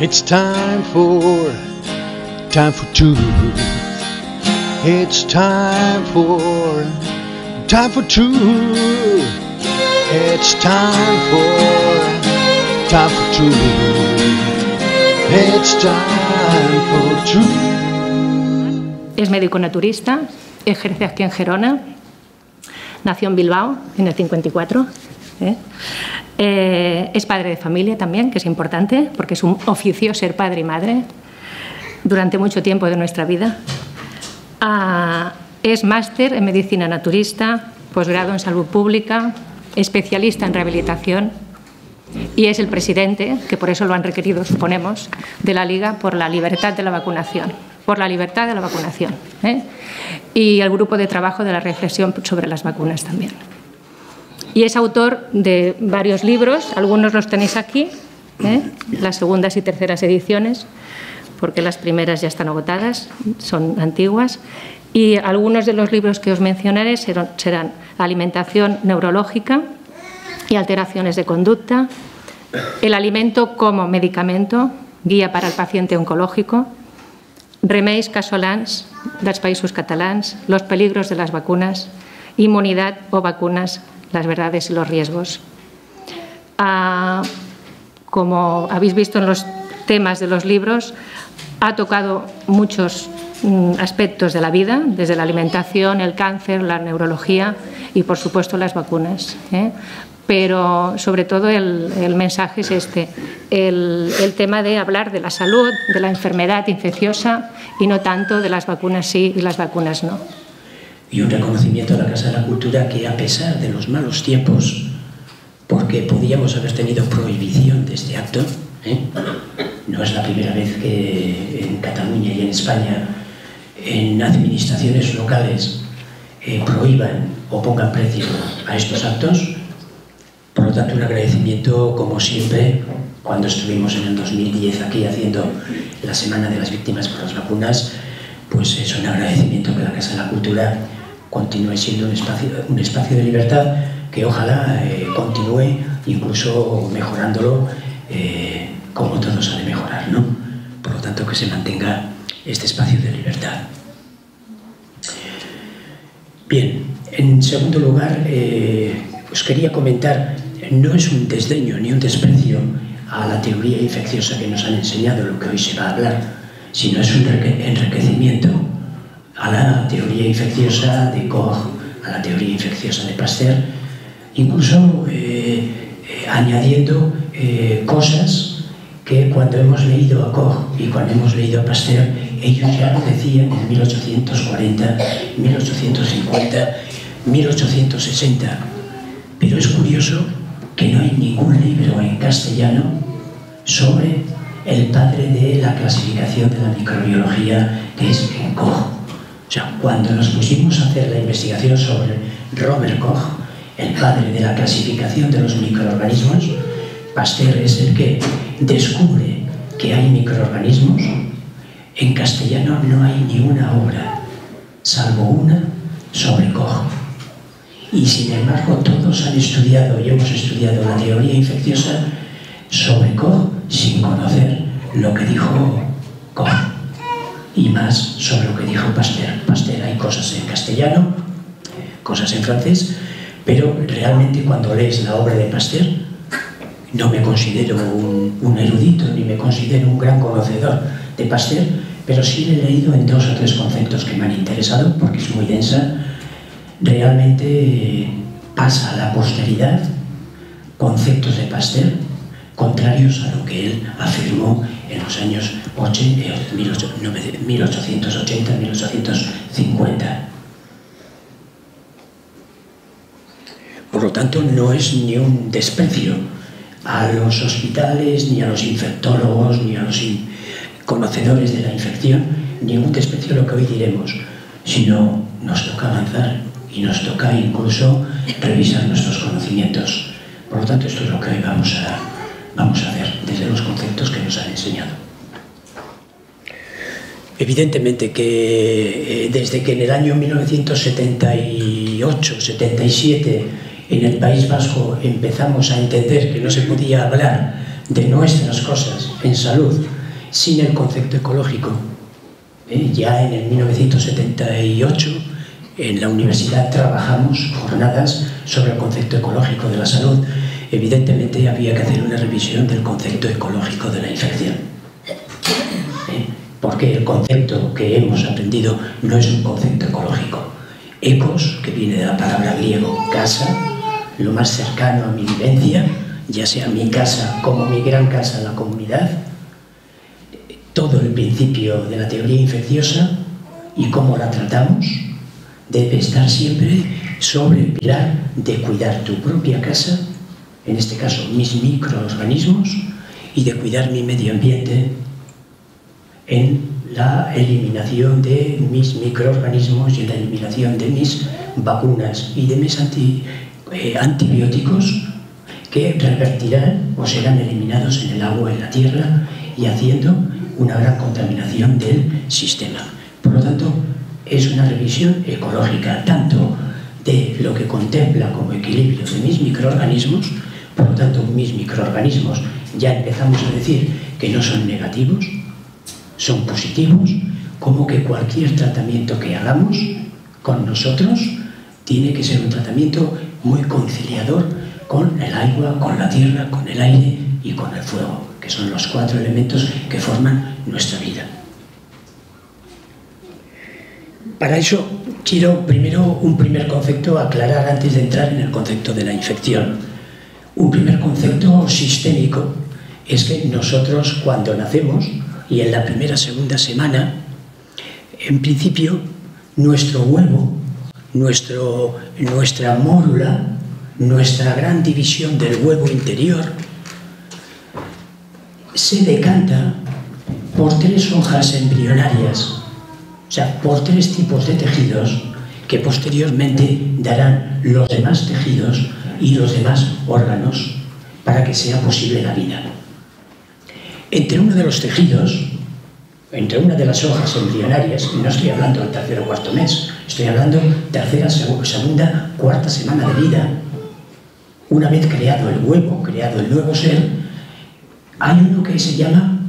It's time for two. It's time for two. It's time for two. It's time for two. Es médico naturista, ejerce aquí en Gerona, nació en Bilbao en el 54. Es padre de familia también, que es importante, porque es un oficio ser padre y madre durante mucho tiempo de nuestra vida. Es máster en medicina naturista, posgrado en salud pública, especialista en rehabilitación y es el presidente, que por eso lo han requerido, suponemos, de la Liga por la Libertad de la Vacunación. Y el grupo de trabajo de la reflexión sobre las vacunas también. Y es autor de varios libros, algunos los tenéis aquí, las segundas y terceras ediciones, porque las primeras ya están agotadas, son antiguas. Y algunos de los libros que os mencionaré serán Alimentación neurológica y alteraciones de conducta, El alimento como medicamento, guía para el paciente oncológico, Remeis casolans dels Països Catalans, los peligros de las vacunas, inmunidad o vacunas, las verdades y los riesgos. Como habéis visto en los temas de los libros, ha tocado muchos aspectos de la vida, desde la alimentación, el cáncer, la neurología y, por supuesto, las vacunas. Pero, sobre todo, el mensaje es este, el tema de hablar de la salud, de la enfermedad infecciosa y no tanto de las vacunas sí y las vacunas no. Y un reconocimiento a la Casa de la Cultura que, a pesar de los malos tiempos, porque podíamos haber tenido prohibición de este acto, no es la primera vez que en Cataluña y en España, en administraciones locales, prohíban o pongan precio a estos actos. Por lo tanto, un agradecimiento, como siempre, cuando estuvimos en el 2010 aquí haciendo la Semana de las Víctimas por las Vacunas, pues es un agradecimiento que la Casa de la Cultura continúe siendo un espacio de libertad que ojalá continúe, incluso mejorándolo como todos ha de mejorar, ¿no? Por lo tanto, que se mantenga este espacio de libertad. Bien, en segundo lugar, os quería comentar, no es un desdeño ni un desprecio a la teoría infecciosa que nos han enseñado, lo que hoy se va a hablar, sino es un enriquecimiento a la teoría infecciosa de Coch, a la teoría infecciosa de Pasteur, incluso añadiendo cosas que cuando hemos leído a Koch y cuando hemos leído a Pasteur, ellos ya lo decían en 1840, 1850, 1860. Pero es curioso que no hay ningún libro en castellano sobre el padre de la clasificación de la microbiología, que es Koch. O sea, cuando nos pusimos a hacer la investigación sobre Robert Koch, el padre de la clasificación de los microorganismos, Pasteur es el que descubre que hay microorganismos. En castellano no hay ni una obra, salvo una sobre Koch. Y sin embargo todos han estudiado y hemos estudiado la teoría infecciosa sobre Koch sin conocer lo que dijo Koch y más sobre lo que dijo Pasteur. Pasteur hay cosas en castellano, cosas en francés, pero realmente cuando lees la obra de Pasteur, no me considero un erudito ni me considero un gran conocedor de Pasteur, pero sí le he leído en dos o tres conceptos que me han interesado porque es muy densa. Realmente pasa a la posteridad conceptos de Pasteur contrarios a lo que él afirmó en los años 1880-1850. Por lo tanto, no es ni un desprecio a los hospitales, ni a los infectólogos, ni a los conocedores de la infección, ningún desprecio a lo que hoy diremos, sino nos toca avanzar y nos toca incluso revisar nuestros conocimientos. Por lo tanto, esto es lo que hoy vamos a ver desde los conceptos que nos han enseñado. Evidentemente que desde que en el año 1978-77 en el País Vasco empezamos a entender que no se podía hablar de nuestras cosas en salud sin el concepto ecológico. Ya en el 1978 en la universidad trabajamos jornadas sobre el concepto ecológico de la salud. Evidentemente había que hacer una revisión del concepto ecológico de la infección, porque el concepto que hemos aprendido no es un concepto ecológico. Ecos, que viene de la palabra griego casa, lo más cercano a mi vivencia, ya sea mi casa como mi gran casa, la comunidad, todo el principio de la teoría infecciosa y cómo la tratamos debe estar siempre sobre el pilar de cuidar tu propia casa, en este caso mis microorganismos, y de cuidar mi medio ambiente en la eliminación de mis microorganismos y en la eliminación de mis vacunas y de mis antibióticos, que revertirán o serán eliminados en el agua, en la tierra, y haciendo una gran contaminación del sistema. Por lo tanto, es una revisión ecológica, tanto de lo que contempla como equilibrio de mis microorganismos. Por lo tanto, mis microorganismos ya empezamos a decir que no son negativos, son positivos, como que cualquier tratamiento que hagamos con nosotros tiene que ser un tratamiento muy conciliador con el agua, con la tierra, con el aire y con el fuego, que son los cuatro elementos que forman nuestra vida. Para eso quiero primero un primer concepto aclarar antes de entrar en el concepto de la infección. Un primer concepto sistémico es que nosotros cuando nacemos y en la primera o segunda semana, en principio, nuestro huevo, nuestra mórula, nuestra gran división del huevo interior, se decanta por tres hojas embrionarias, o sea, por tres tipos de tejidos que posteriormente darán los demás tejidos y los demás órganos para que sea posible la vida. Entre uno de los tejidos, entre una de las hojas embrionarias, no estoy hablando del tercer o cuarto mes, estoy hablando tercera, segunda, cuarta semana de vida, una vez creado el huevo, creado el nuevo ser, hay uno que se llama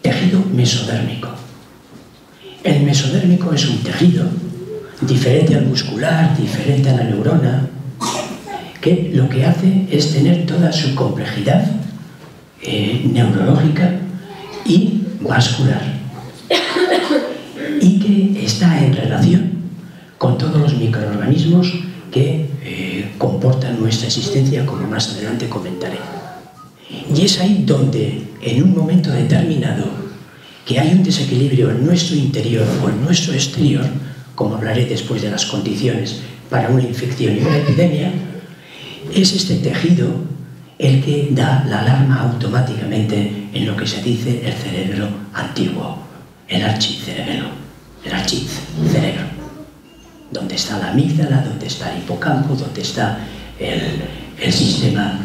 tejido mesodérmico. El mesodérmico es un tejido diferente al muscular, diferente a la neurona, que lo que hace es tener toda su complejidad neurológica y vascular, y que está en relación con todos los microorganismos que comportan nuestra existencia, como más adelante comentaré. Y es ahí donde, en un momento determinado, que hay un desequilibrio en nuestro interior o en nuestro exterior, como hablaré después de las condiciones para una infección y una epidemia, es este tejido el que da la alarma automáticamente en lo que se dice el cerebro antiguo, el archicerebelo, el archicerebro, donde está la amígdala, donde está el hipocampo, donde está el sistema,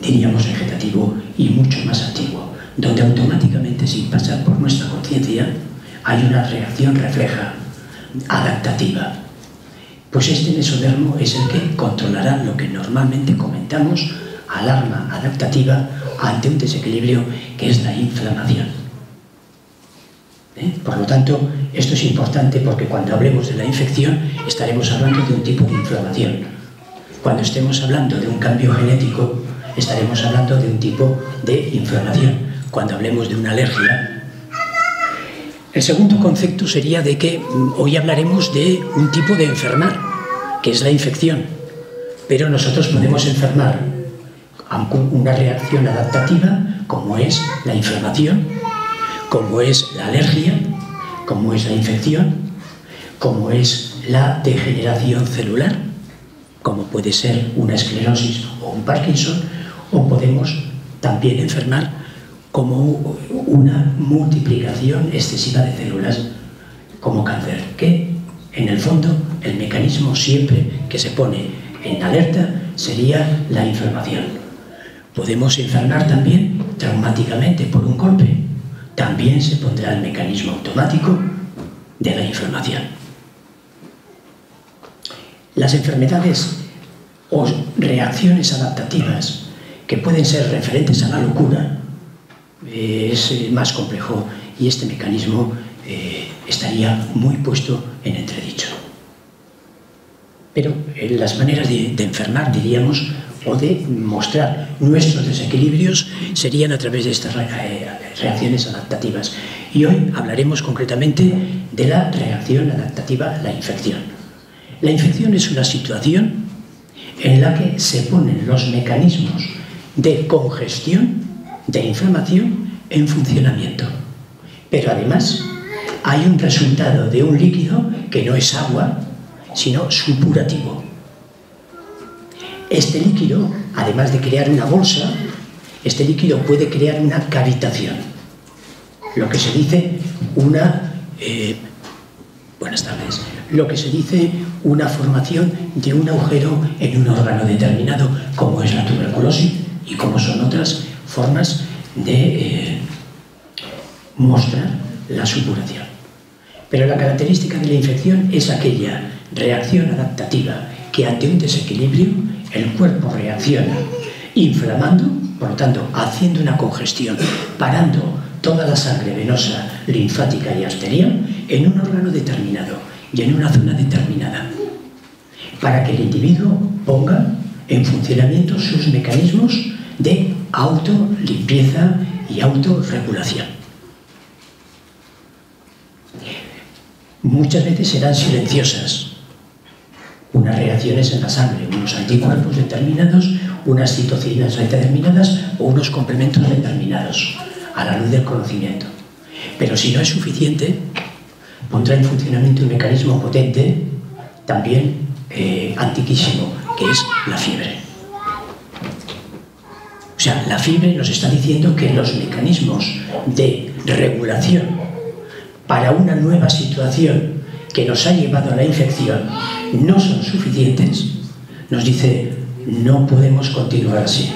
diríamos, vegetativo y mucho más antiguo, donde automáticamente, sin pasar por nuestra conciencia, hay una reacción refleja, adaptativa. Pues este mesodermo es el que controlará lo que normalmente comentamos, alarma adaptativa ante un desequilibrio, que es la inflamación. Por lo tanto, esto es importante, porque cuando hablemos de la infección estaremos hablando de un tipo de inflamación. Cuando estemos hablando de un cambio genético, estaremos hablando de un tipo de inflamación. Cuando hablemos de una alergia. El segundo concepto sería de que hoy hablaremos de un tipo de enfermar, que es la infección, pero nosotros podemos enfermar con una reacción adaptativa, como es la inflamación, como es la alergia, como es la infección, como es la degeneración celular, como puede ser una esclerosis o un Parkinson, o podemos también enfermar como una multiplicación excesiva de células, como cáncer, que en el fondo el mecanismo siempre que se pone en alerta sería la inflamación. Podemos enfermar también traumáticamente por un golpe, también se pondrá el mecanismo automático de la inflamación. Las enfermedades o reacciones adaptativas que pueden ser referentes a la locura, es más complejo y este mecanismo estaría muy puesto en entredicho. Pero las maneras de enfermar, diríamos, o de mostrar nuestros desequilibrios serían a través de estas reacciones adaptativas. Y hoy hablaremos concretamente de la reacción adaptativa a la infección. La infección es una situación en la que se ponen los mecanismos de congestión, de inflamación, en funcionamiento. Pero además hay un resultado de un líquido que no es agua, sino supurativo. Este líquido, además de crear una bolsa, este líquido puede crear una cavitación, lo que se dice una formación de un agujero en un órgano determinado, como es la tuberculosis y como son otras formas de mostrar la supuración. Pero la característica de la infección es aquella reacción adaptativa que ante un desequilibrio el cuerpo reacciona inflamando, por lo tanto haciendo una congestión, parando toda la sangre venosa, linfática y arterial en un órgano determinado y en una zona determinada, para que el individuo ponga en funcionamiento sus mecanismos de autolimpieza y autorregulación. Muchas veces serán silenciosas, unas reacciones en la sangre, unos anticuerpos determinados, unas citocinas determinadas o unos complementos determinados a la luz del conocimiento. Pero si no es suficiente, pondrá en funcionamiento un mecanismo potente, también antiquísimo, que es la fiebre. O sea, la fiebre nos está diciendo que los mecanismos de regulación para una nueva situación que nos ha llevado a la infección no son suficientes, nos dice, no podemos continuar así.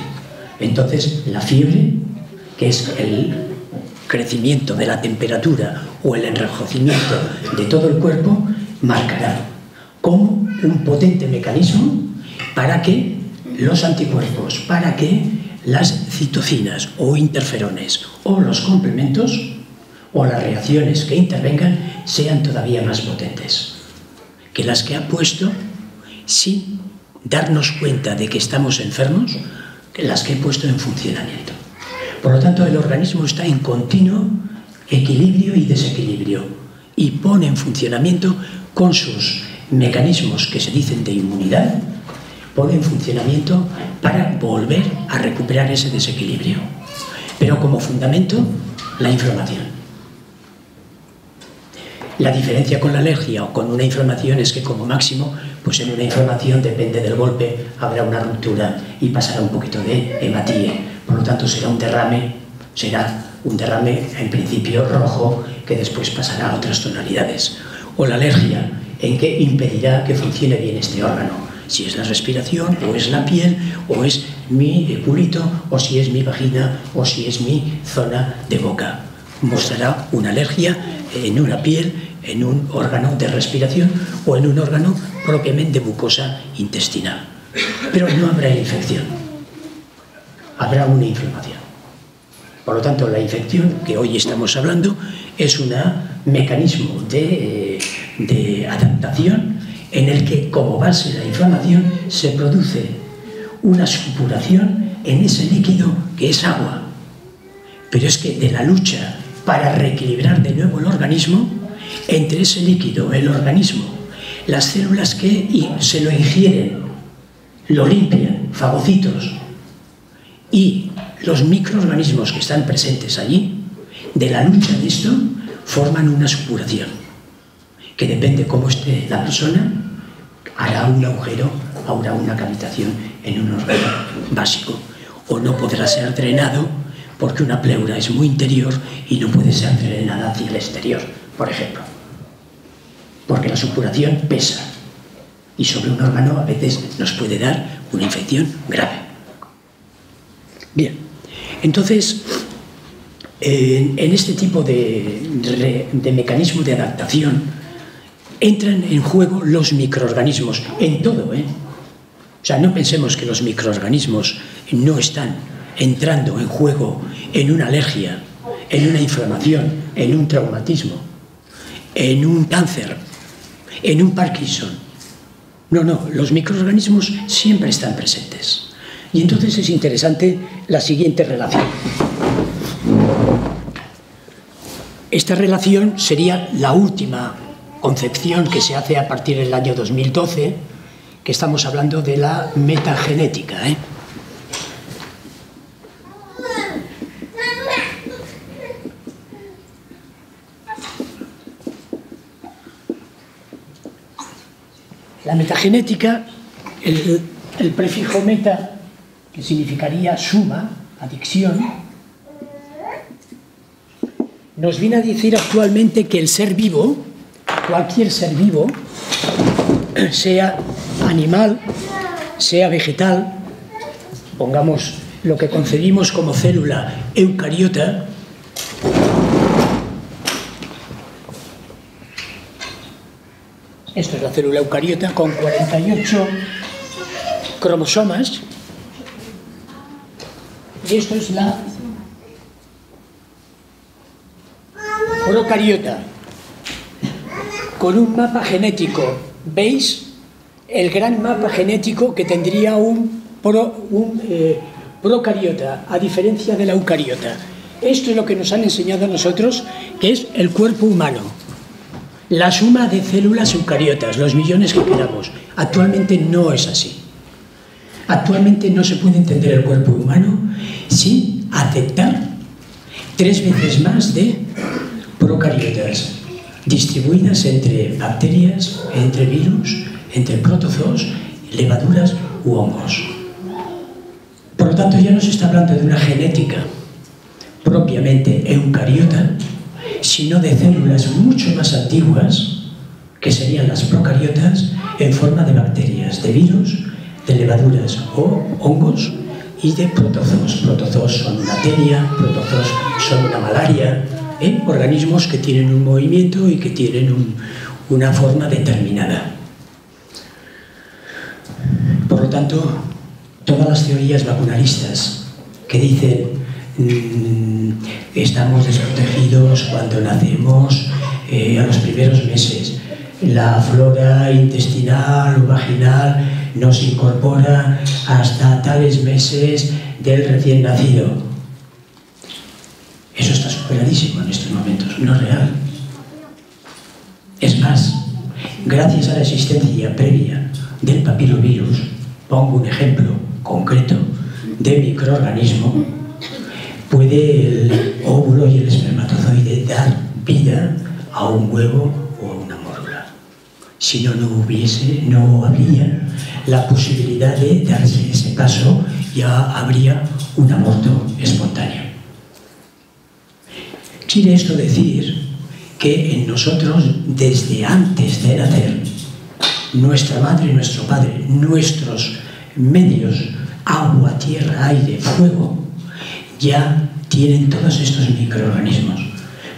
Entonces, la fiebre, que es el crecimiento de la temperatura o el enrojecimiento de todo el cuerpo, marcará como un potente mecanismo para que los anticuerpos, para que las citocinas o interferones o los complementos o las reacciones que intervengan sean todavía más potentes que las que ha puesto sin darnos cuenta de que estamos enfermos, que las que he puesto en funcionamiento. Por lo tanto, el organismo está en continuo equilibrio y desequilibrio y pone en funcionamiento con sus mecanismos que se dicen de inmunidad, pone en funcionamiento para volver a recuperar ese desequilibrio. Pero como fundamento, la inflamación. La diferencia con la alergia o con una inflamación es que como máximo, pues en una inflamación depende del golpe, habrá una ruptura y pasará un poquito de hematíe. Por lo tanto será un derrame en principio rojo que después pasará a otras tonalidades. O la alergia, en que impedirá que funcione bien este órgano, si es la respiración o es la piel o es mi culito o si es mi vagina o si es mi zona de boca. Mostrará una alergia en una piel, en un órgano de respiración o en un órgano propiamente mucosa intestinal. Pero no habrá infección, habrá una inflamación. Por lo tanto, la infección que hoy estamos hablando es un mecanismo de adaptación en el que, como base de la inflamación, se produce una supuración en ese líquido que es agua. Pero es que de la lucha para reequilibrar de nuevo el organismo, entre ese líquido, el organismo, las células que se lo ingieren, lo limpian, fagocitos, y los microorganismos que están presentes allí, de la lucha de esto, forman una supuración, que depende cómo esté la persona, hará un agujero, habrá una cavitación en un órgano básico, o no podrá ser drenado, porque una pleura es muy interior y no puede ser drenada hacia el exterior, por ejemplo. Porque la supuración pesa y sobre un órgano a veces nos puede dar una infección grave. Bien, entonces, en este tipo de mecanismo de adaptación entran en juego los microorganismos, en todo, O sea, no pensemos que los microorganismos no están entrando en juego en una alergia, en una inflamación, en un traumatismo, en un cáncer, en un Parkinson. No, no, los microorganismos siempre están presentes. Y entonces es interesante la siguiente relación. Esta relación sería la última concepción que se hace a partir del año 2012, que estamos hablando de la metagenética, ¿eh? La metagenética, el prefijo meta, que significaría suma, adicción, nos viene a decir actualmente que el ser vivo, cualquier ser vivo, sea animal, sea vegetal, pongamos lo que concebimos como célula eucariota, esto es la célula eucariota con 48 cromosomas, y esto es la procariota, con un mapa genético. ¿Veis? El gran mapa genético que tendría un procariota, a diferencia de la eucariota. Esto es lo que nos han enseñado a nosotros, que es el cuerpo humano. La suma de células eucariotas, los millones que queramos. Actualmente no es así. Actualmente no se puede entender el cuerpo humano sin aceptar 3 veces más de procariotas distribuidas entre bacterias, entre virus, entre protozoos, levaduras u hongos. Por lo tanto, ya no se está hablando de una genética propiamente eucariota, sino de células mucho más antiguas, que serían las procariotas, en forma de bacterias, de virus, de levaduras o hongos y de protozoos. Protozoos son una tenia, protozoos son una malaria, organismos que tienen un movimiento y que tienen una forma determinada. Por lo tanto, todas las teorías vacunalistas que dicen estamos desprotegidos cuando nacemos, a los primeros meses, la flora intestinal o vaginal no se incorpora hasta tales meses del recién nacido. Eso está superadísimo en estos momentos, no es real. Es más, gracias a la existencia previa del papilovirus, pongo un ejemplo concreto de microorganismo, puede el óvulo y el espermatozoide dar vida a un huevo o a una mórula. Si no, no habría la posibilidad de darse ese paso, ya habría un aborto espontáneo. Quiere esto decir que en nosotros, desde antes de nacer, nuestra madre, nuestro padre, nuestros medios, agua, tierra, aire, fuego, ya tienen todos estos microorganismos.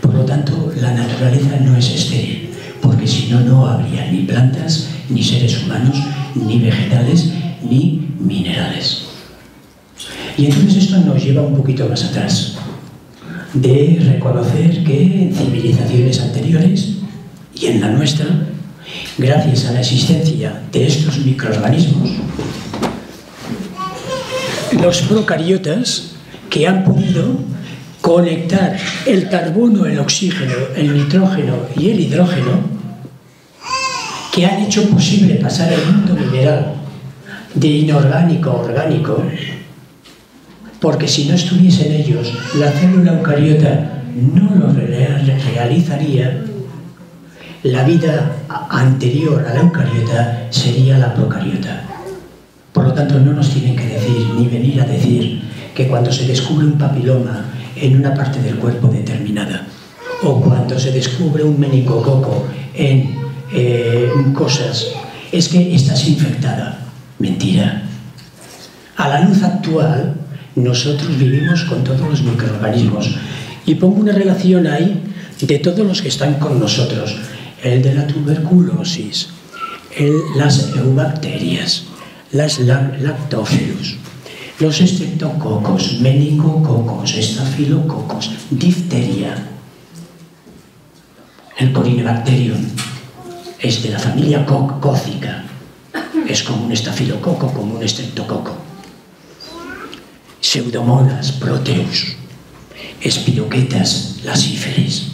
Por lo tanto, la naturaleza no es estéril, porque si no, no habría ni plantas, ni seres humanos, ni vegetales, ni minerales. Y entonces esto nos lleva un poquito más atrás, de reconocer que en civilizaciones anteriores y en la nuestra, gracias a la existencia de estos microorganismos, los procariotas, que han podido conectar el carbono, el oxígeno, el nitrógeno y el hidrógeno, que han hecho posible pasar el mundo mineral de inorgánico a orgánico, porque si no estuviesen ellos, la célula eucariota no lo realizaría, la vida anterior a la eucariota sería la procariota. Por lo tanto, no nos tienen que decir, ni venir a decir, que cuando se descubre un papiloma en una parte del cuerpo determinada, o cuando se descubre un meningococo en cosas, es que estás infectada. Mentira. A la luz actual, nosotros vivimos con todos los microorganismos. Y pongo una relación ahí de todos los que están con nosotros. El de la tuberculosis, las eubacterias, las lactóferos, los estreptococos, meningococos, estafilococos, difteria, el Corynebacterium es de la familia cócica, es como un estafilococo, como un estreptococo, pseudomonas, proteus, espiroquetas, las íferes.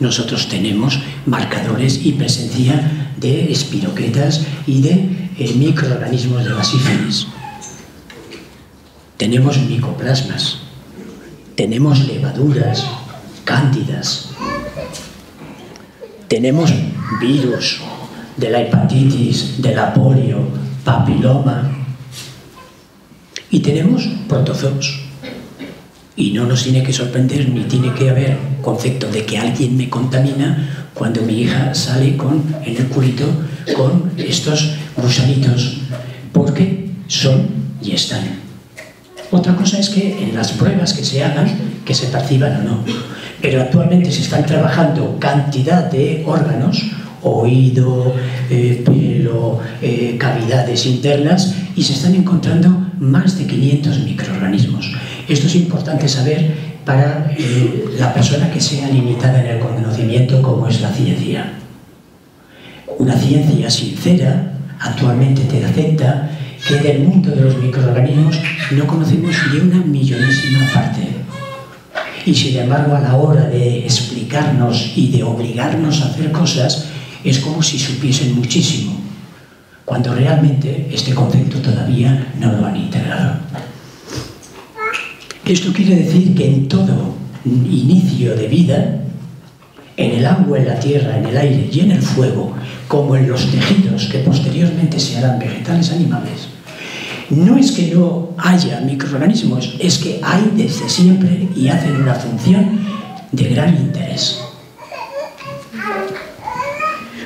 Nosotros tenemos marcadores y presencia de espiroquetas y de microorganismos de las íferes. Tenemos micoplasmas, tenemos levaduras, cándidas, tenemos virus de la hepatitis, de la polio, papiloma, y tenemos protozoos. Y no nos tiene que sorprender ni tiene que haber concepto de que alguien me contamina cuando mi hija sale en el culito con estos gusanitos, porque son y están. Otra cosa es que en las pruebas que se hagan, que se perciban o no. Pero actualmente se están trabajando cantidad de órganos, oído, pelo, cavidades internas, y se están encontrando más de 500 microorganismos. Esto es importante saber para la persona que sea limitada en el conocimiento como es la ciencia. Una ciencia sincera actualmente te acepta que del mundo de los microorganismos no conocemos ni una millonésima parte. Y sin embargo, a la hora de explicarnos y de obligarnos a hacer cosas, es como si supiesen muchísimo, cuando realmente este concepto todavía no lo han integrado. Esto quiere decir que en todo inicio de vida, en el agua, en la tierra, en el aire y en el fuego, como en los tejidos que posteriormente se harán vegetales, animales, no es que no haya microorganismos, es que hay desde siempre y hacen una función de gran interés.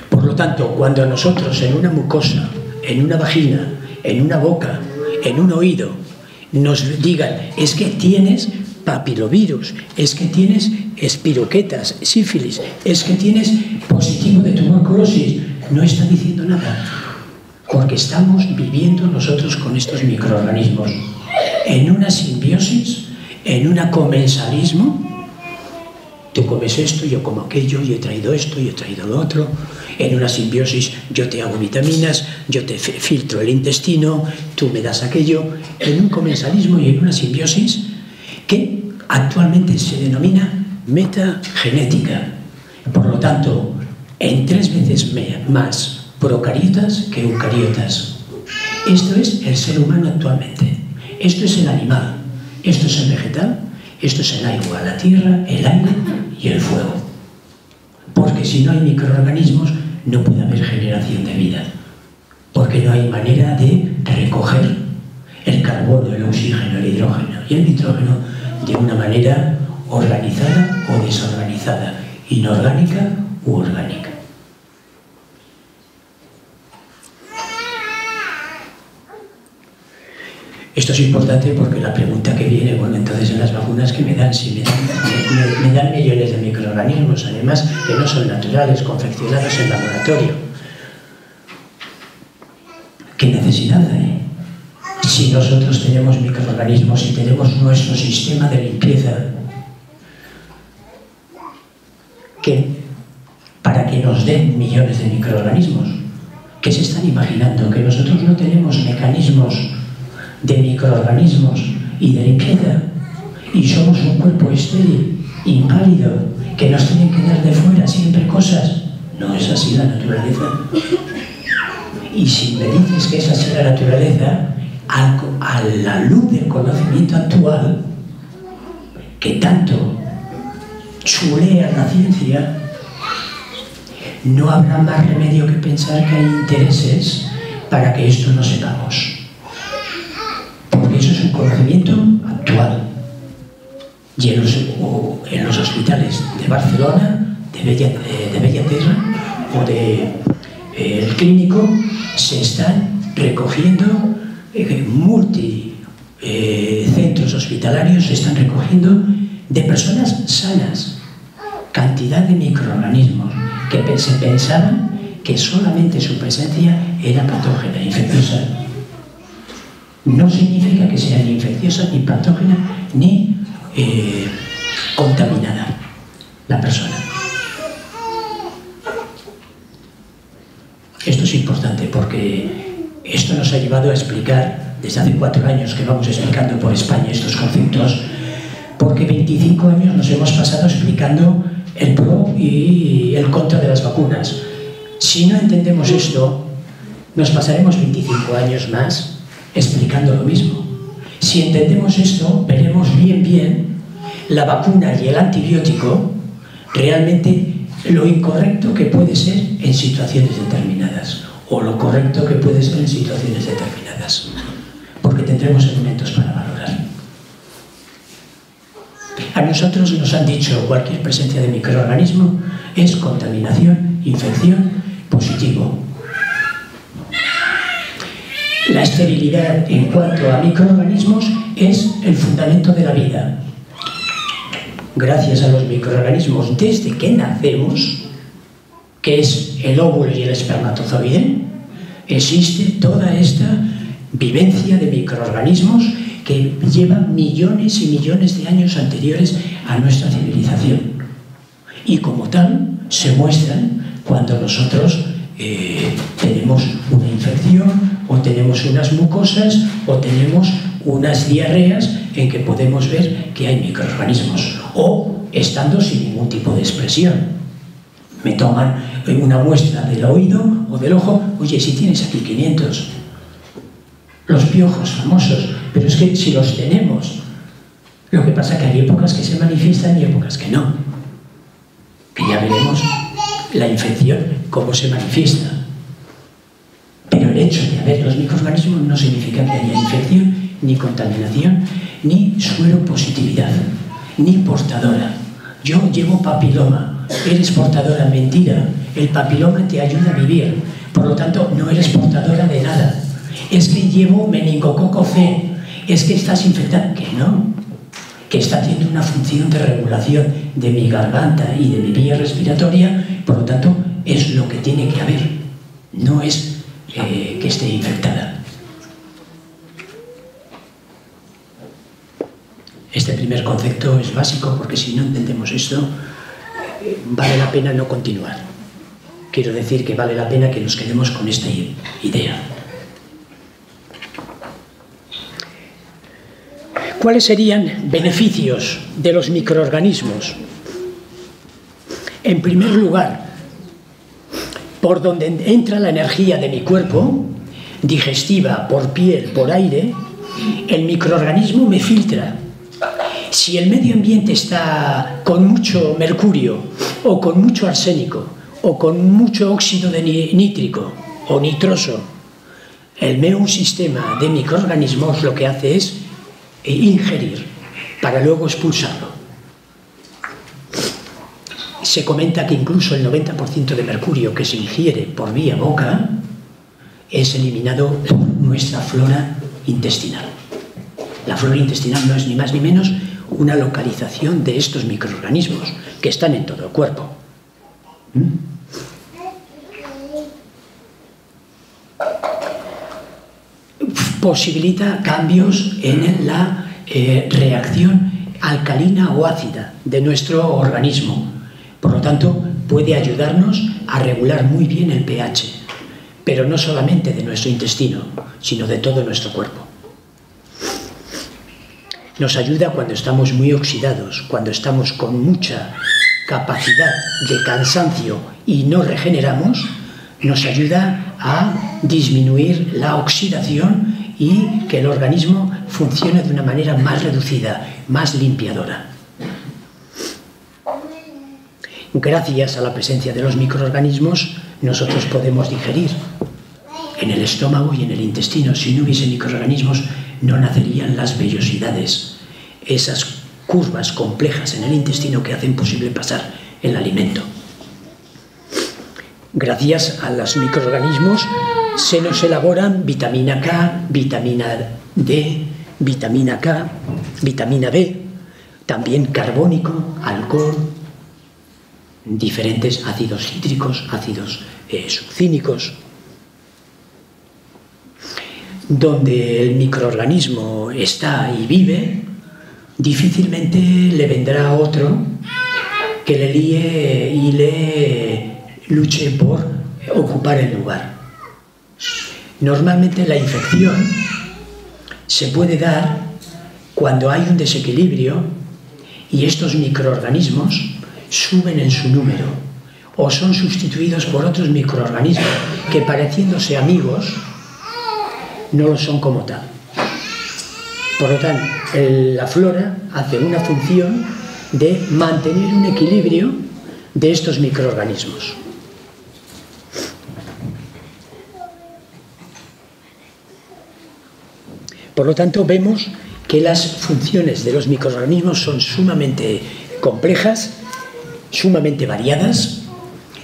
Por lo tanto, cuando nosotros en una mucosa, en una vagina, en una boca, en un oído, nos digan, es que tienes papilovirus, es que tienes espiroquetas, sífilis, es que tienes positivo de tuberculosis, no está diciendo nada, porque estamos viviendo nosotros con estos microorganismos en una simbiosis, en un comensalismo. Tú comes esto, yo como aquello, yo he traído esto, yo he traído lo otro. En una simbiosis yo te hago vitaminas, yo te filtro el intestino, tú me das aquello. En un comensalismo y en una simbiosis que actualmente se denomina metagenética. Por lo tanto, en 3 veces más procariotas que eucariotas. Esto es el ser humano actualmente. Esto es el animal, esto es el vegetal, esto es el agua, la tierra, el aire y el fuego. Porque si no hay microorganismos, no puede haber generación de vida. Porque no hay manera de recoger el carbono, el oxígeno, el hidrógeno y el nitrógeno de una manera organizada o desorganizada, inorgánica u orgánica. Esto es importante porque la pregunta que viene, bueno, entonces en las vacunas que me dan, me dan millones de microorganismos, además que no son naturales, confeccionados en laboratorio. ¿Qué necesidad hay? Si nosotros tenemos microorganismos y tenemos nuestro sistema de limpieza, ¿qué? Para que nos den millones de microorganismos. ¿Qué se están imaginando? Que nosotros no tenemos mecanismos de microorganismos y de limpieza, y somos un cuerpo estéril, inválido, que nos tienen que dar de fuera siempre cosas. No es así la naturaleza. Y si me dices que es así la naturaleza, a la luz del conocimiento actual, que tanto chulea la ciencia, no habrá más remedio que pensar que hay intereses para que esto no sepamos. Eso es un conocimiento actual. Y en los hospitales de Barcelona, de Bellaterra o de El Clínico se están recogiendo multicentros hospitalarios, se están recogiendo de personas sanas cantidad de microorganismos que se pensaban que solamente su presencia era patógena, infecciosa. no significa que sea ni infecciosa, ni patógena, ni contaminada la persona. Esto es importante porque esto nos ha llevado a explicar, desde hace 4 años que vamos explicando por España estos conceptos, porque 25 años nos hemos pasado explicando el pro y el contra de las vacunas. Si no entendemos esto, nos pasaremos 25 años más explicando lo mismo. Si entendemos esto, veremos bien la vacuna y el antibiótico, realmente lo incorrecto que puede ser en situaciones determinadas, o lo correcto que puede ser en situaciones determinadas, porque tendremos elementos para valorar. A nosotros nos han dicho cualquier presencia de microorganismo es contaminación, infección, positivo. La esterilidad en cuanto a microorganismos es el fundamento de la vida. Gracias a los microorganismos desde que nacemos, que es el óvulo y el espermatozoide, existe toda esta vivencia de microorganismos que lleva millones y millones de años anteriores a nuestra civilización. Y como tal, se muestran cuando nosotros tenemos una infección, o tenemos unas mucosas, o tenemos unas diarreas en que podemos ver que hay microorganismos, o estando sin ningún tipo de expresión. Me toman una muestra del oído o del ojo, oye, si tienes aquí 500, los piojos famosos, pero es que si los tenemos, lo que pasa es que hay épocas que se manifiestan y épocas que no, que ya veremos la infección, cómo se manifiesta. Pero el hecho de haber los microorganismos no significa que haya infección, ni contaminación, ni seropositividad, ni portadora. Yo llevo papiloma. Eres portadora, mentira. El papiloma te ayuda a vivir. Por lo tanto, no eres portadora de nada. Es que llevo meningococo C. Es que estás infectada. Que no. Que está teniendo una función de regulación de mi garganta y de mi vía respiratoria. Por lo tanto, es lo que tiene que haber. No es que esté infectada. Este primer concepto es básico porque si no entendemos esto, vale la pena no continuar. Quiero decir que vale la pena que nos quedemos con esta idea. ¿Cuáles serían beneficios de los microorganismos? En primer lugar, por donde entra la energía de mi cuerpo, digestiva, por piel, por aire, el microorganismo me filtra. Si el medio ambiente está con mucho mercurio, o con mucho arsénico, o con mucho óxido de nítrico o nitroso, el meu sistema de microorganismos lo que hace es ingerir para luego expulsarlo. Se comenta que incluso el 90% de mercurio que se ingiere por vía boca es eliminado por nuestra flora intestinal. La flora intestinal no es ni más ni menos una localización de estos microorganismos que están en todo el cuerpo. Posibilita cambios en la reacción alcalina o ácida de nuestro organismo. Por lo tanto, puede ayudarnos a regular muy bien el pH, pero no solamente de nuestro intestino, sino de todo nuestro cuerpo. Nos ayuda cuando estamos muy oxidados, cuando estamos con mucha capacidad de cansancio y no regeneramos, nos ayuda a disminuir la oxidación y que el organismo funcione de una manera más reducida, más limpiadora. Gracias a la presencia de los microorganismos, nosotros podemos digerir en el estómago y en el intestino. Si no hubiese microorganismos, no nacerían las vellosidades, esas curvas complejas en el intestino que hacen posible pasar el alimento. Gracias a los microorganismos se nos elaboran vitamina K, vitamina D, vitamina K, vitamina B, también carbónico, alcohol, diferentes ácidos cítricos, ácidos succínicos. donde el microorganismo está y vive, difícilmente le vendrá otro que le líe y le luche por ocupar el lugar. Normalmente la infección se puede dar cuando hay un desequilibrio y estos microorganismos suben en su número o son sustituidos por otros microorganismos que, pareciéndose amigos, no lo son como tal. Por lo tanto, la flora hace una función de mantener un equilibrio de estos microorganismos. Por lo tanto, vemos que las funciones de los microorganismos son sumamente complejas, sumamente variadas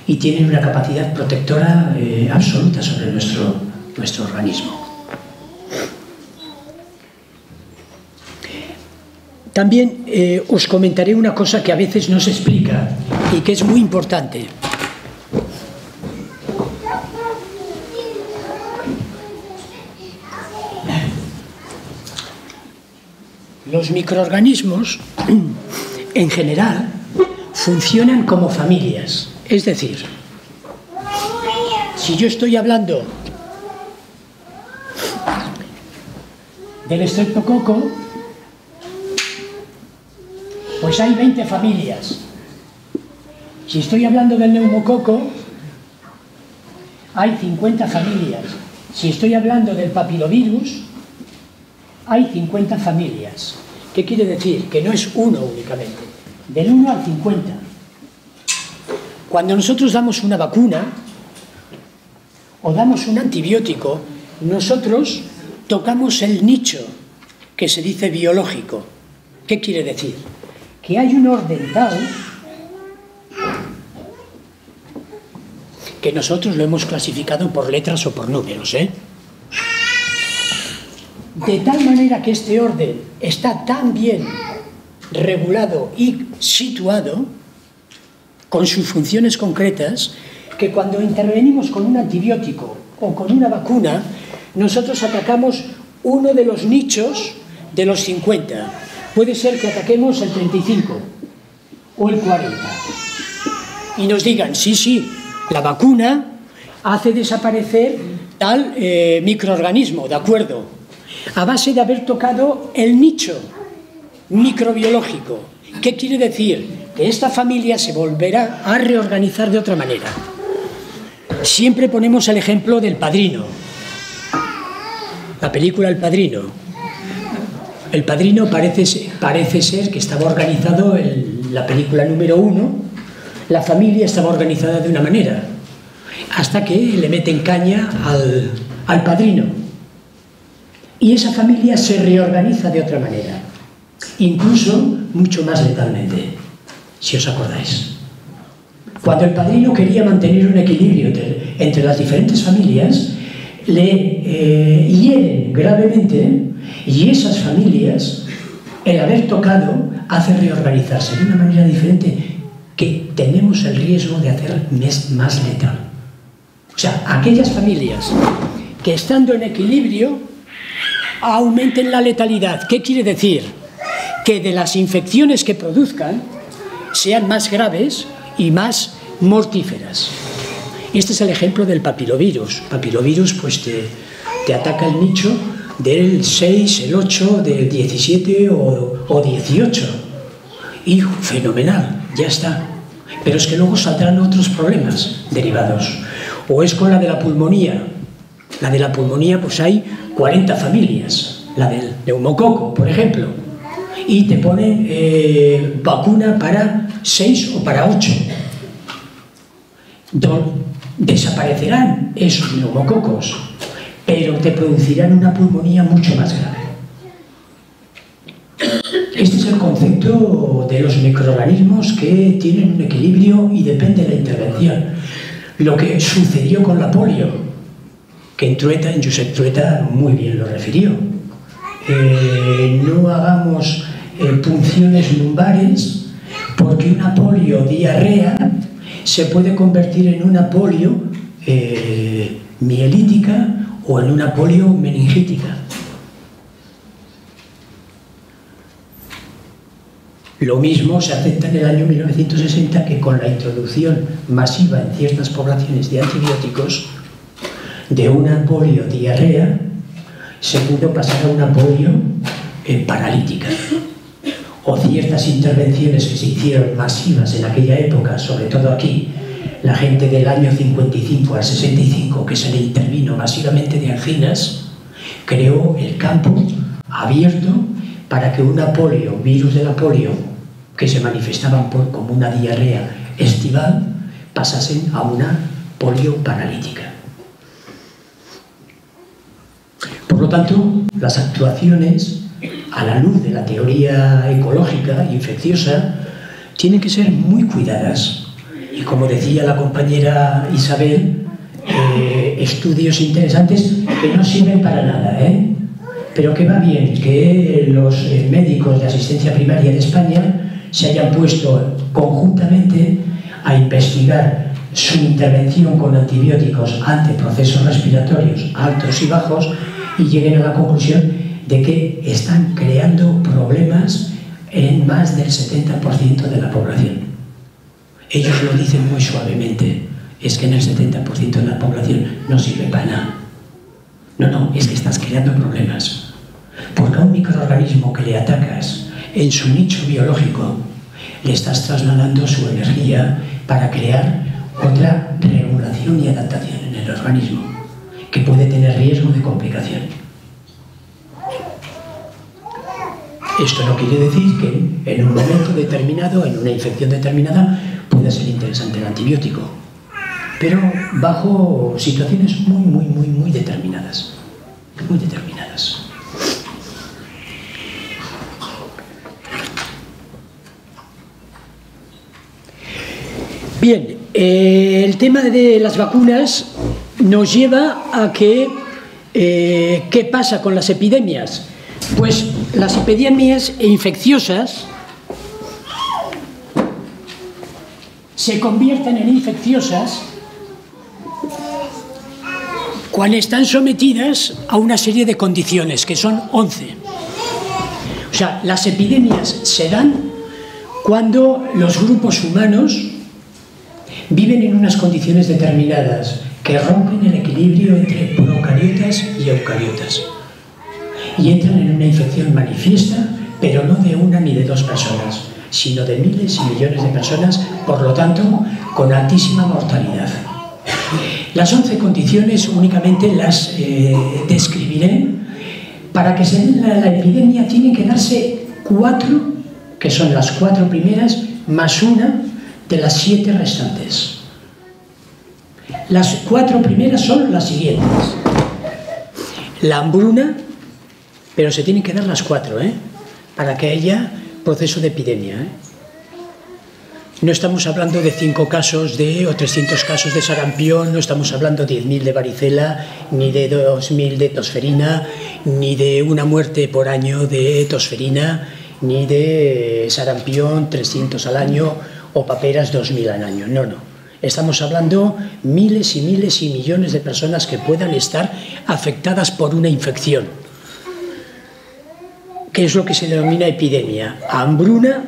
y tienen una capacidad protectora absoluta sobre nuestro organismo. También os comentaré una cosa que a veces no se explica y que es muy importante. Los microorganismos, en general, funcionan como familias. Es decir, si yo estoy hablando del estreptococo, pues hay 20 familias. Si estoy hablando del neumococo, hay 50 familias. Si estoy hablando del papilovirus, hay 50 familias. ¿Qué quiere decir? Que no es uno únicamente. Del 1 al 50. Cuando nosotros damos una vacuna o damos un antibiótico, nosotros tocamos el nicho que se dice biológico. ¿Qué quiere decir? Que hay un orden tal que nosotros lo hemos clasificado por letras o por números, de tal manera que este orden está tan bien regulado y situado con sus funciones concretas que cuando intervenimos con un antibiótico o con una vacuna, nosotros atacamos uno de los nichos de los 50. Puede ser que ataquemos el 35 o el 40 y nos digan, sí, la vacuna hace desaparecer tal microorganismo, de acuerdo, a base de haber tocado el nicho microbiológico. ¿Qué quiere decir? Que esta familia se volverá a reorganizar de otra manera. Siempre ponemos el ejemplo del Padrino, la película El Padrino. El Padrino parece ser que estaba organizado en la película número 1, la familia estaba organizada de una manera, hasta que le meten caña al Padrino. Y esa familia se reorganiza de otra manera, incluso mucho más letalmente, si os acordáis. Cuando el Padrino quería mantener un equilibrio entre las diferentes familias, le hieren gravemente. Y esas familias, el haber tocado, hace reorganizarse de una manera diferente que tenemos el riesgo de hacer más letal. O sea, aquellas familias que estando en equilibrio aumenten la letalidad. ¿Qué quiere decir? Que de las infecciones que produzcan sean más graves y más mortíferas. Este es el ejemplo del papilovirus. Papilovirus pues te ataca el nicho del 6, el 8, del 17 o 18. Y fenomenal, ya está. Pero es que luego saldrán otros problemas derivados. O es con la de la pulmonía. La de la pulmonía, pues hay 40 familias. La del neumococo, por ejemplo. Y te ponen vacuna para 6 o para 8. Desaparecerán esos neumococos, pero te producirán una pulmonía mucho más grave. Este es el concepto de los microorganismos que tienen un equilibrio y depende de la intervención. Lo que sucedió con la polio, que Josep Trueta muy bien lo refirió. No hagamos punciones lumbares porque una polio diarrea se puede convertir en una polio mielítica o en una polio meningítica. Lo mismo se acepta en el año 1960 que con la introducción masiva en ciertas poblaciones de antibióticos de una polio diarrea se pudo pasar a una polio paralítica, o ciertas intervenciones que se hicieron masivas en aquella época, sobre todo aquí, la gente del año 55 al 65 que se le intervino masivamente de anginas, creó el campo abierto para que una polio, virus de la polio, que se manifestaban como una diarrea estival, pasasen a una polio paralítica. Por lo tanto, las actuaciones, a la luz de la teoría ecológica infecciosa, tienen que ser muy cuidadas. Y como decía la compañera Isabel, estudios interesantes que no sirven para nada, pero que va bien que los médicos de asistencia primaria de España se hayan puesto conjuntamente a investigar su intervención con antibióticos ante procesos respiratorios altos y bajos y lleguen a la conclusión de que están creando problemas en más del 70% de la población. Ellos lo dicen muy suavemente, es que en el 70% de la población no sirve para nada. No, no, es que estás creando problemas. Porque a un microorganismo que le atacas en su nicho biológico, le estás trasladando su energía para crear otra regulación y adaptación en el organismo, que puede tener riesgo de complicación. Esto no quiere decir que en un momento determinado, en una infección determinada, pueda ser interesante el antibiótico, pero bajo situaciones muy determinadas. Muy determinadas. Bien, el tema de las vacunas nos lleva a que, ¿qué pasa con las epidemias? Pues las epidemias infecciosas se convierten en infecciosas cuando están sometidas a una serie de condiciones, que son 11. O sea, las epidemias se dan cuando los grupos humanos viven en unas condiciones determinadas que rompen el equilibrio entre procariotas y eucariotas, y entran en una infección manifiesta, pero no de una ni de dos personas, sino de miles y millones de personas, por lo tanto, con altísima mortalidad. Las 11 condiciones únicamente las describiré. Para que se den la epidemia tienen que darse 4, que son las 4 primeras, más una de las 7 restantes. Las 4 primeras son las siguientes. La hambruna, pero se tienen que dar las 4, para que haya proceso de epidemia. No estamos hablando de 5 casos o 300 casos de sarampión, no estamos hablando de 10.000 de varicela, ni de 2.000 de tosferina, ni de una muerte por año de tosferina, ni de sarampión 300 al año o paperas 2.000 al año. No, no. Estamos hablando miles y miles y millones de personas que puedan estar afectadas por una infección, que es lo que se denomina epidemia. Hambruna,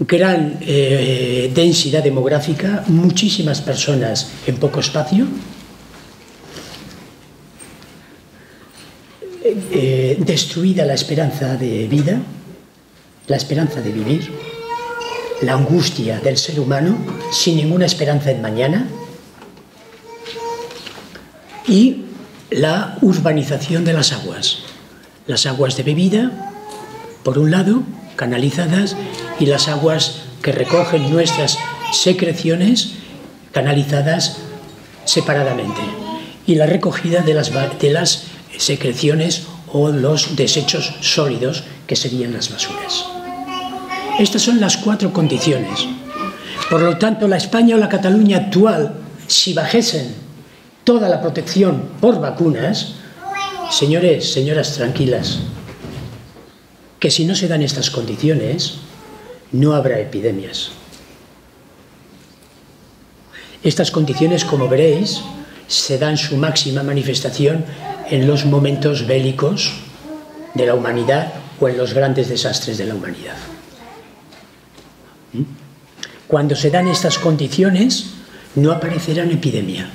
gran densidad demográfica, muchísimas personas en poco espacio, destruida la esperanza de vida, la esperanza de vivir, la angustia del ser humano, sin ninguna esperanza en mañana, y la urbanización de las aguas. Las aguas de bebida, por un lado, canalizadas, y las aguas que recogen nuestras secreciones, canalizadas separadamente, y la recogida de las secreciones o los desechos sólidos, que serían las basuras. Estas son las 4 condiciones. Por lo tanto, la España o la Cataluña actual, si bajesen toda la protección por vacunas, señores, señoras, tranquilas, que si no se dan estas condiciones, no habrá epidemias. Estas condiciones, como veréis, se dan su máxima manifestación en los momentos bélicos de la humanidad o en los grandes desastres de la humanidad. Cuando se dan estas condiciones, no aparecerán epidemia.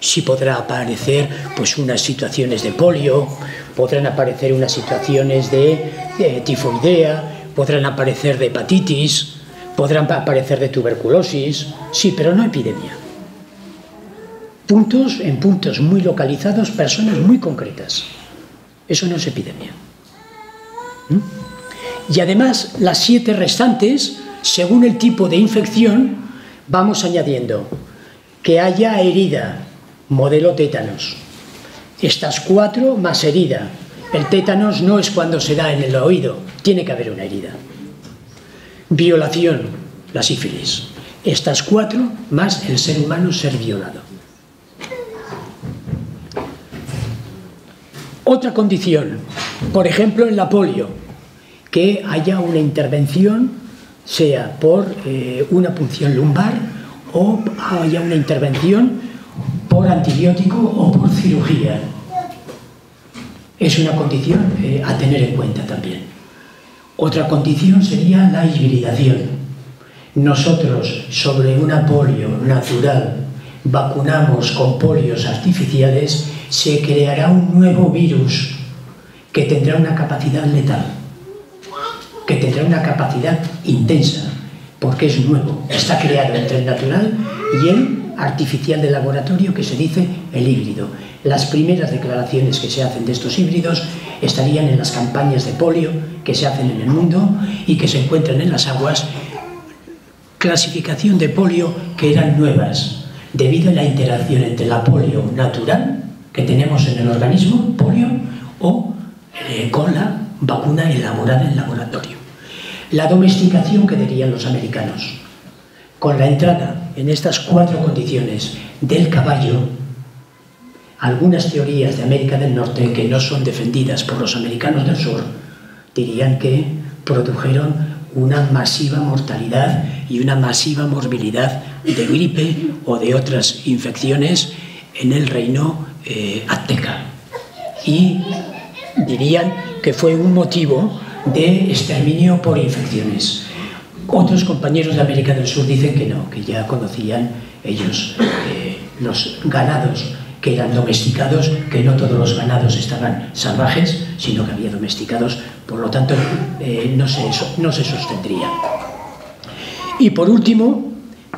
Sí podrá aparecer pues, unas situaciones de polio, podrán aparecer unas situaciones de tifoidea, podrán aparecer de hepatitis, podrán aparecer de tuberculosis, sí, pero no epidemia. En puntos muy localizados, personas muy concretas. Eso no es epidemia. Y además, las 7 restantes, según el tipo de infección, vamos añadiendo que haya herida, modelo tétanos. Estas 4 más herida. El tétanos no es cuando se da en el oído, tiene que haber una herida. Violación, la sífilis. Estas 4 más el ser humano ser violado. Otra condición, por ejemplo en la polio, que haya una intervención, sea por una punción lumbar o haya una intervención por antibiótico o por cirugía. Es una condición a tener en cuenta también. Otra condición sería la hibridación. Nosotros sobre una polio natural vacunamos con polios artificiales, se creará un nuevo virus que tendrá una capacidad letal, que tendrá una capacidad intensa, porque es nuevo, está creado entre el natural y el artificial de laboratorio que se dice el híbrido. Las primeras declaraciones que se hacen de estos híbridos estarían en las campañas de polio que se hacen en el mundo y que se encuentran en las aguas, clasificación de polio que eran nuevas debido a la interacción entre la polio natural que tenemos en el organismo, polio, o con la vacuna elaborada en laboratorio. La domesticación que dirían los americanos, con la entrada en estas 4 condiciones del caballo, algunas teorías de América del Norte que no son defendidas por los americanos del sur, dirían que produjeron una masiva mortalidad y una masiva morbilidad de gripe o de otras infecciones en el reino azteca, y dirían que fue un motivo de exterminio por infecciones. Otros compañeros de América del Sur dicen que no, que ya conocían ellos los ganados que eran domesticados, que no todos los ganados estaban salvajes, sino que había domesticados, por lo tanto no se sostendría. Y por último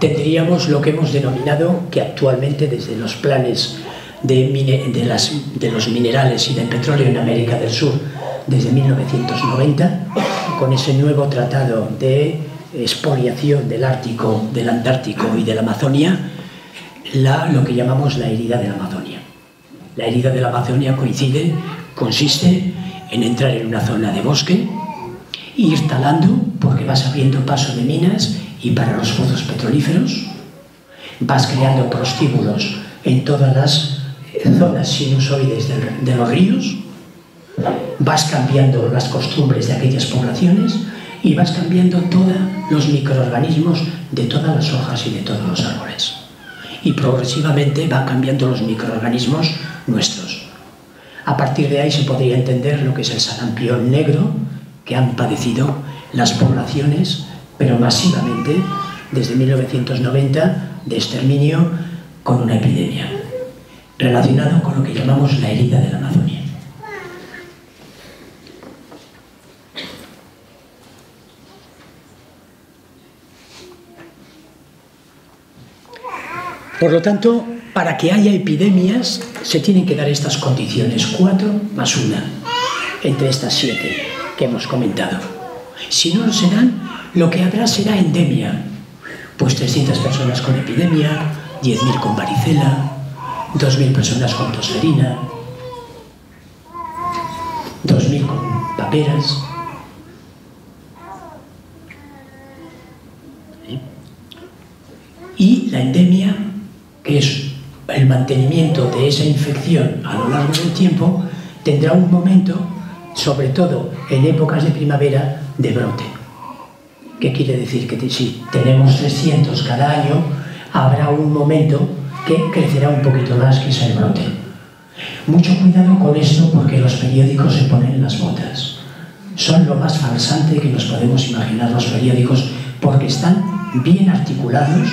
tendríamos lo que hemos denominado, que actualmente desde los planes de los minerales y del petróleo en América del Sur desde 1990, con ese nuevo tratado de expoliación del Ártico, del Antártico y de la Amazonia, lo que llamamos la herida de la Amazonia. La herida de la Amazonia consiste en entrar en una zona de bosque, ir talando porque vas abriendo paso de minas y para los pozos petrolíferos, vas creando prostíbulos en todas las zonas sinusoides de los ríos, vas cambiando las costumbres de aquellas poblaciones y vas cambiando todos los microorganismos de todas las hojas y de todos los árboles. Y progresivamente va cambiando los microorganismos nuestros. A partir de ahí se podría entender lo que es el sarampión negro que han padecido las poblaciones, pero masivamente, desde 1990, de exterminio con una epidemia, relacionado con lo que llamamos la herida de la Amazonia. Por lo tanto, para que haya epidemias se tienen que dar estas condiciones, 4 más 1, entre estas 7 que hemos comentado. Si no se dan, lo que habrá será endemia, pues 300 personas con epidemia, 10.000 con varicela, 2.000 personas con tosferina, 2.000 con paperas. Y la endemia, que es el mantenimiento de esa infección a lo largo del tiempo, tendrá un momento, sobre todo en épocas de primavera, de brote. ¿Qué quiere decir? Que si tenemos 300 cada año, habrá un momento que crecerá un poquito más que es el brote. Mucho cuidado con esto porque los periódicos se ponen las botas. Son lo más falsante que nos podemos imaginar los periódicos porque están bien articulados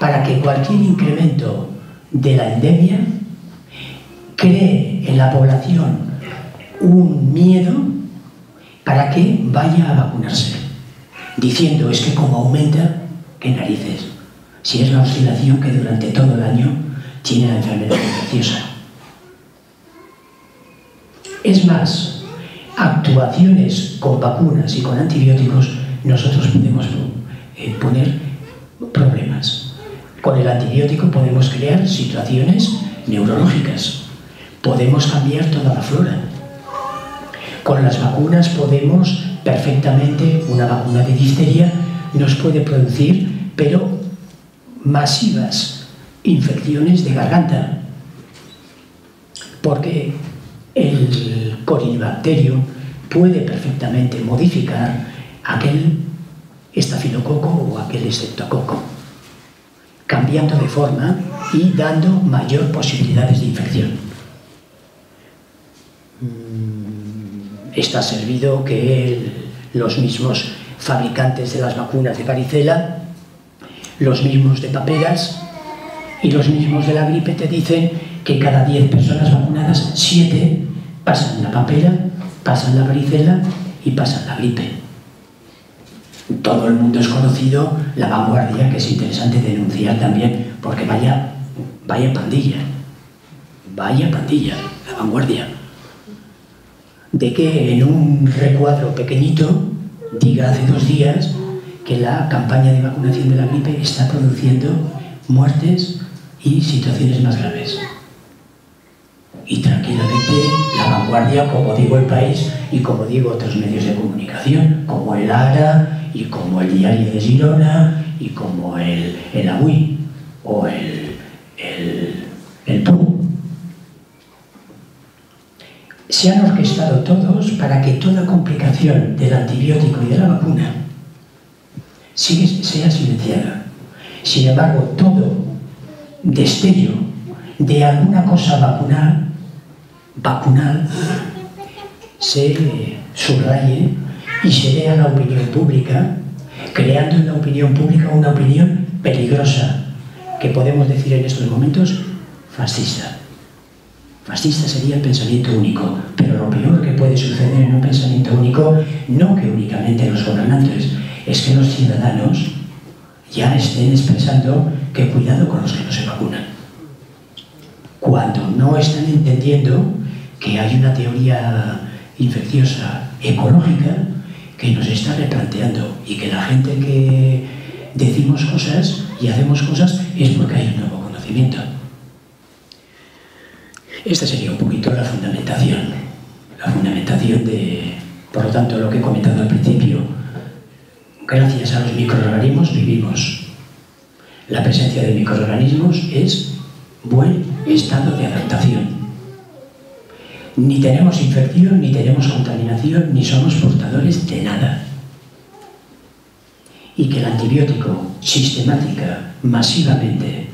para que cualquier incremento de la endemia cree en la población un miedo para que vaya a vacunarse, diciendo es que como aumenta, qué narices, si es la oscilación que durante todo el año tiene la enfermedad infecciosa. Es más, actuaciones con vacunas y con antibióticos nosotros podemos poner problemas. Con el antibiótico podemos crear situaciones neurológicas, podemos cambiar toda la flora. Con las vacunas podemos perfectamente, una vacuna de difteria nos puede producir, pero masivas infecciones de garganta, porque el coribacterio puede perfectamente modificar aquel estafilococo o aquel estreptococo, cambiando de forma y dando mayor posibilidades de infección. Está servido que los mismos fabricantes de las vacunas de varicela, los mismos de paperas y los mismos de la gripe te dicen que cada 10 personas vacunadas, 7 pasan la papera, pasan la varicela y pasan la gripe. Todo el mundo es conocido, la vanguardia, que es interesante denunciar también, porque vaya pandilla, la vanguardia. De que en un recuadro pequeñito diga hace 2 días que la campaña de vacunación de la gripe está produciendo muertes y situaciones más graves. Y tranquilamente la vanguardia, como digo El País y como digo otros medios de comunicación, como el Ara y como el Diario de Girona y como el Avui o el PRU. Se han orquestado todos para que toda complicación del antibiótico y de la vacuna sea silenciada. Sin embargo, todo destello de alguna cosa vacunal se subraye y se dé a la opinión pública, creando en la opinión pública una opinión peligrosa, que podemos decir en estos momentos fascista. Fascista sería el pensamiento único, pero lo peor que puede suceder en un pensamiento único, no que únicamente los gobernantes, es que los ciudadanos ya estén expresando que cuidado con los que no se vacunan. Cuando no están entendiendo que hay una teoría infecciosa ecológica que nos está replanteando y que la gente que decimos cosas y hacemos cosas es porque hay un nuevo conocimiento. Esta sería un poquito la fundamentación de, por lo tanto, lo que he comentado al principio. Gracias a los microorganismos vivimos. La presencia de microorganismos es buen estado de adaptación. Ni tenemos infección, ni tenemos contaminación, ni somos portadores de nada. Y que el antibiótico, sistemática, masivamente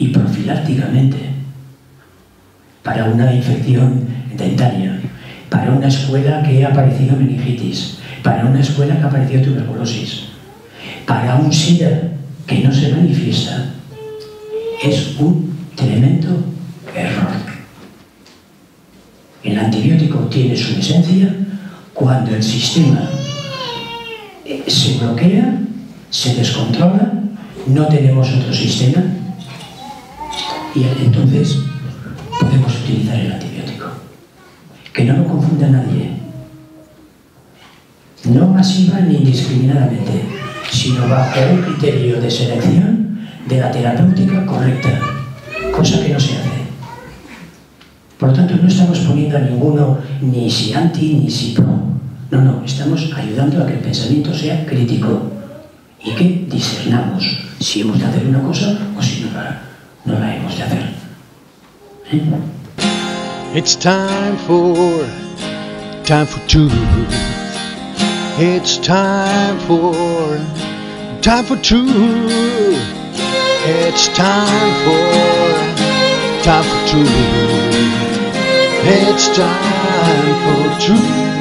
y profilácticamente, para una infección dentaria, para una escuela que ha aparecido meningitis, para una escuela que ha aparecido tuberculosis, para un SIDA que no se manifiesta, es un tremendo error. El antibiótico tiene su esencia cuando el sistema se bloquea, se descontrola, no tenemos otro sistema y entonces podemos utilizar el antibiótico. Que no lo confunda nadie. No masiva ni indiscriminadamente, sino bajo un criterio de selección de la terapéutica correcta, cosa que no se hace. Por lo tanto, no estamos poniendo a ninguno ni si anti ni si pro. No, no, estamos ayudando a que el pensamiento sea crítico y que discernamos si hemos de hacer una cosa o si no la hemos de hacer. It's time for truth. It's time for truth. It's time for truth. It's time for truth.